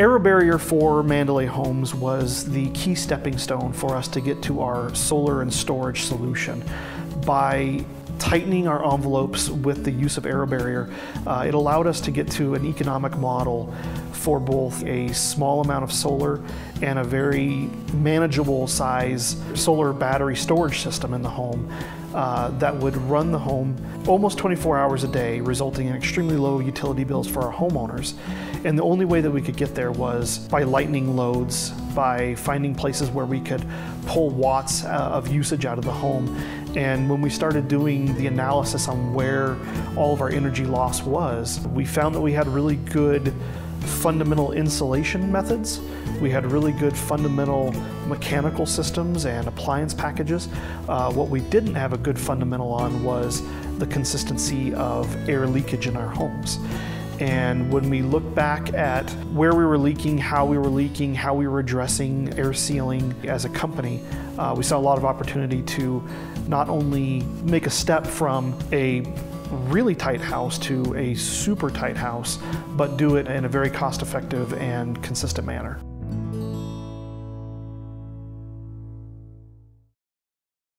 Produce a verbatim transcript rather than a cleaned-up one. AeroBarrier for Mandalay Homes was the key stepping stone for us to get to our solar and storage solution. By tightening our envelopes with the use of AeroBarrier, uh, it allowed us to get to an economic model for both a small amount of solar and a very manageable size solar battery storage system in the home uh, that would run the home almost twenty-four hours a day, resulting in extremely low utility bills for our homeowners. And the only way that we could get there was by lightening loads, by finding places where we could pull watts uh, of usage out of the home. And when we started doing the analysis on where all of our energy loss was, we found that we had really good fundamental insulation methods. We had really good fundamental mechanical systems and appliance packages. Uh, what we didn't have a good fundamental on was the consistency of air leakage in our homes. And when we look back at where we were leaking, how we were leaking, how we were addressing air sealing as a company, uh, we saw a lot of opportunity to not only make a step from a really tight house to a super tight house, but do it in a very cost-effective and consistent manner.